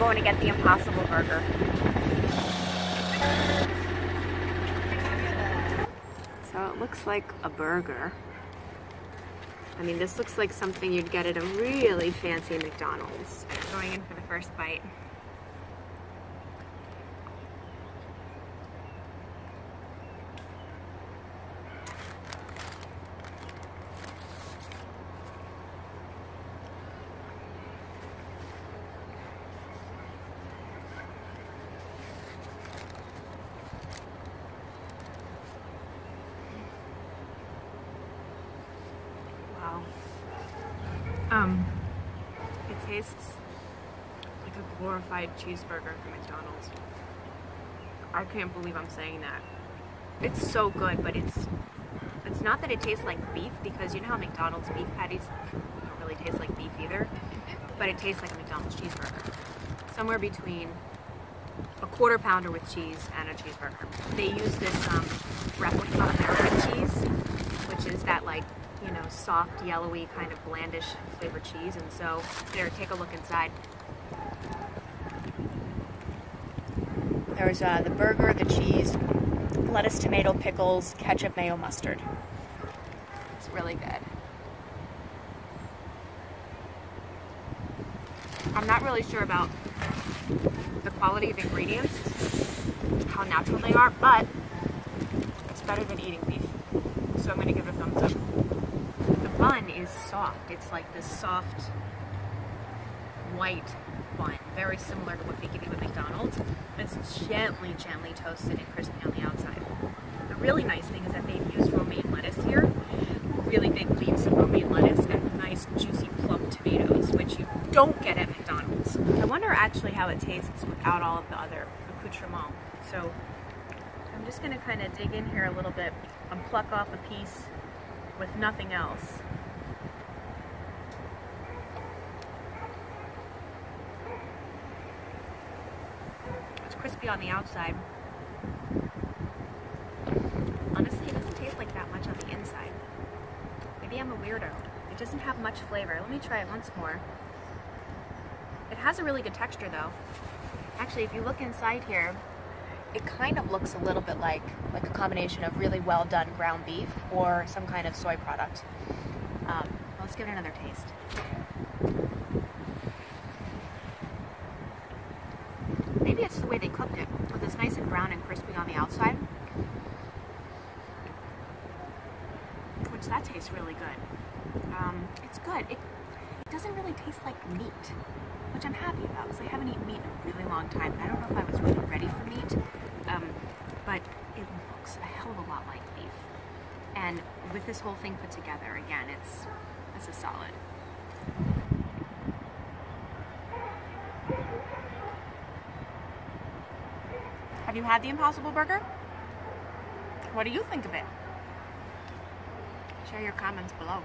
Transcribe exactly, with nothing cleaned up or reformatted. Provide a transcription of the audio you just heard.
going to get the Impossible Burger. So it looks like a burger. I mean, this looks like something you'd get at a really fancy McDonald's. Going in for the first bite. Um, it tastes like a glorified cheeseburger from McDonald's. I can't believe I'm saying that. It's so good, but it's it's not that it tastes like beef, because you know how McDonald's beef patties don't really taste like beef either, but it tastes like a McDonald's cheeseburger. Somewhere between a quarter pounder with cheese and a cheeseburger. They use this um, replica American cheese, which is that like you know, soft, yellowy, kind of blandish flavored cheese, and so there, take a look inside. There's uh, the burger, the cheese, lettuce, tomato, pickles, ketchup, mayo, mustard. It's really good. I'm not really sure about the quality of ingredients, how natural they are, but it's better than eating beef. So I'm gonna give it a thumbs up. The bun is soft. It's like this soft white bun, very similar to what they give you at McDonald's. It's gently, gently toasted and crispy on the outside. The really nice thing is that they've used romaine lettuce here, really big leaves of romaine lettuce and nice juicy plump tomatoes, which you don't get at McDonald's. I wonder actually how it tastes without all of the other accoutrements. So I'm just going to kind of dig in here a little bit and pluck off a piece with nothing else. It's crispy on the outside. Honestly, it doesn't taste like that much on the inside. Maybe I'm a weirdo. It doesn't have much flavor. Let me try it once more. It has a really good texture though. Actually, if you look inside here, it kind of looks a little bit like, like a combination of really well done ground beef or some kind of soy product. Um, let's give it another taste. Maybe it's the way they cooked it, because it's nice and brown and crispy on the outside. Which that tastes really good. Um, it's good. It, it doesn't really taste like meat, which I'm happy about because I haven't eaten meat in a really long time. I don't know if I was really ready for meat, um, but it looks a hell of a lot like beef. And with this whole thing put together, again, it's, it's a solid. Have you had the Impossible Burger? What do you think of it? Share your comments below.